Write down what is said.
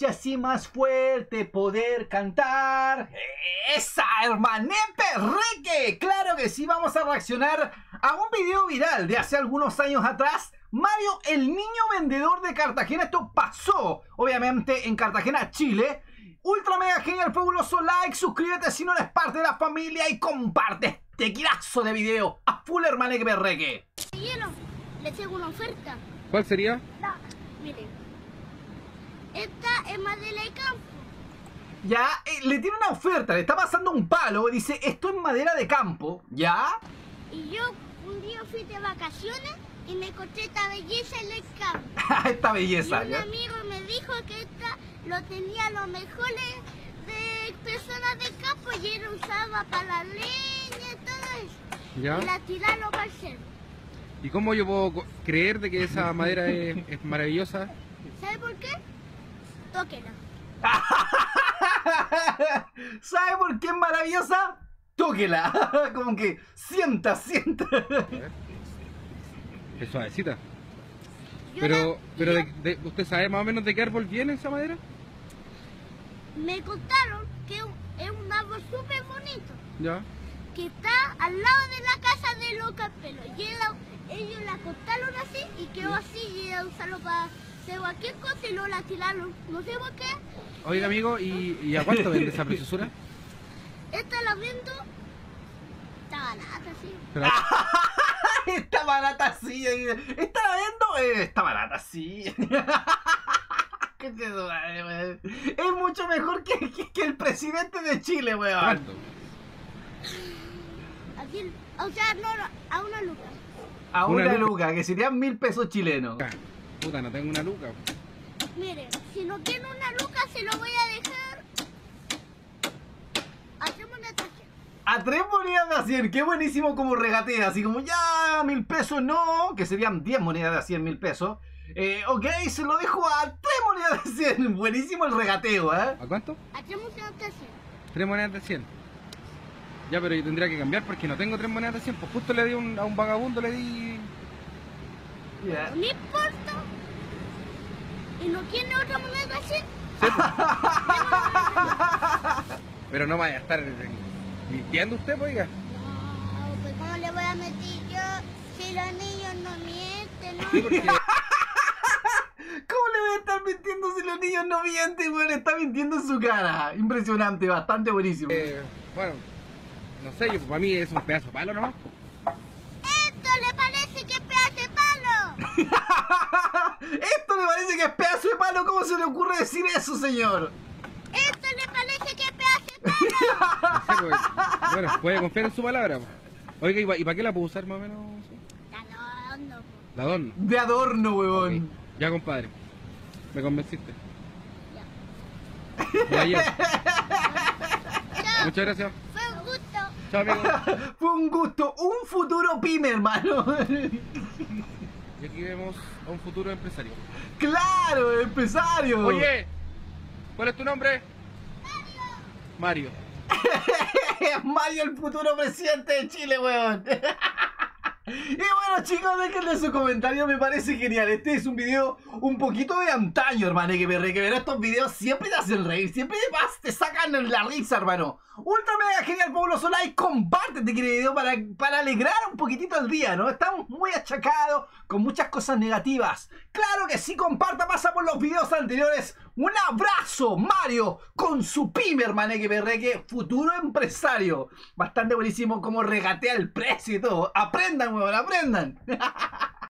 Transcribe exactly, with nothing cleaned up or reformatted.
y así más fuerte poder cantar. ¡Esa, hermanete Rique! Claro que sí, vamos a reaccionar a un video viral de hace algunos años atrás. Mario, el niño vendedor de Cartagena. Esto pasó, obviamente, en Cartagena, Chile. Ultra mega genial, fabuloso like, suscríbete si no eres parte de la familia y comparte este quilazo de video a full, hermano, que me regue. Les tengo una oferta. ¿Cuál sería? La, miren, esta es más del campo. Ya, eh, le tiene una oferta, le está pasando un palo, dice, esto es madera de campo, ¿ya? Y yo un día fui de vacaciones y me encontré esta belleza en el campo. Esta belleza, y un ¿ya? amigo me dijo que esta lo tenía los mejores de personas del campo y él usaba para la leña y todo eso. ¿Ya? Y la tiraba a los parceros. ¿Y cómo yo puedo creer de que esa madera es, es maravillosa? ¿Sabe por qué? Tóquela. ¿Sabe por qué es maravillosa? Tóquela. Como que sienta, sienta. Es suavecita. Pero, pero de, de, ¿usted sabe más o menos de qué árbol viene esa madera? Me contaron que es un árbol súper bonito. Ya. Que está al lado de la casa de los camperos. Y el, ellos la cortaron así y quedó así y la usaron para hacer cualquier cosa y luego la tiraron. No sé por qué. Oiga, amigo, ¿y, ¿y a cuánto vende esa preciosura? Esta la vendo. Está barata, sí. Pero... está barata, sí. Esta la vendo. Eh, está barata, sí. ¿Qué te duele, weón? Es mucho mejor que, que, que el presidente de Chile, weón. ¿Cuánto? Así, o sea, no, no, a una luca. A una, una luca, luca, que serían mil pesos chilenos. Puta, no tengo una luca. Mire, si no tiene una luca, se lo voy a dejar. Hacemos una tacha. A tres monedas de a cien, qué buenísimo como regatea. Así como, ya, mil pesos no, que serían diez monedas de a cien mil pesos. Eh, ok, se lo dejo a tres monedas de cien. Buenísimo el regateo, ¿eh? ¿A cuánto? A tres monedas de cien. Tres monedas de cien. Ya, pero yo tendría que cambiar porque no tengo tres monedas de cien. Pues justo le di un, a un vagabundo, le di... Yeah. No importa. ¿Y no tiene otra moneda de cien? Sí, pues. Pero no vaya a estar mintiendo usted, pues, oiga. No, pues ¿cómo le voy a meter yo si los niños no mienten, no? Sí, porque... ¿Cómo le voy a estar mintiendo si los niños no mienten, güey? Le está mintiendo en su cara. Impresionante, bastante buenísimo. Eh, bueno... No sé, yo, para mí es un pedazo de palo, ¿no? ¡Esto le parece que es pedazo de palo! ¡Esto le parece que es pedazo de palo! ¿Cómo se le ocurre decir eso, señor? ¡Esto le parece que es pedazo de palo! No sé, pues, bueno, puede confiar en su palabra. Oiga, ¿y para qué la puedo usar más o menos? De adorno. ¿De adorno? De adorno, huevón. Okay. Ya, compadre. Me convenciste. Ya. Ya, ya. Ya. Muchas gracias. Chao, amigo. Fue un gusto, un futuro pyme, hermano. Y aquí vemos a un futuro empresario. ¡Claro, empresario! Oye, ¿cuál es tu nombre? Mario. Mario. Mario, el futuro presidente de Chile, weón. Y bueno, chicos, déjenle su comentario, me parece genial. Este es un video un poquito de antaño, hermano, que ver, que ver estos videos siempre te hacen reír, siempre vas, te sacan la risa, hermano. Ultra mega genial, fabuloso like, compártete, querido video, para, para alegrar un poquitito el día, ¿no? Estamos muy achacados con muchas cosas negativas. Claro que sí, comparta, pasa por los videos anteriores. Un abrazo, Mario, con su pyme, hermano, que berreque, futuro empresario. Bastante buenísimo como regatea el precio y todo. Aprendan, weón, aprendan.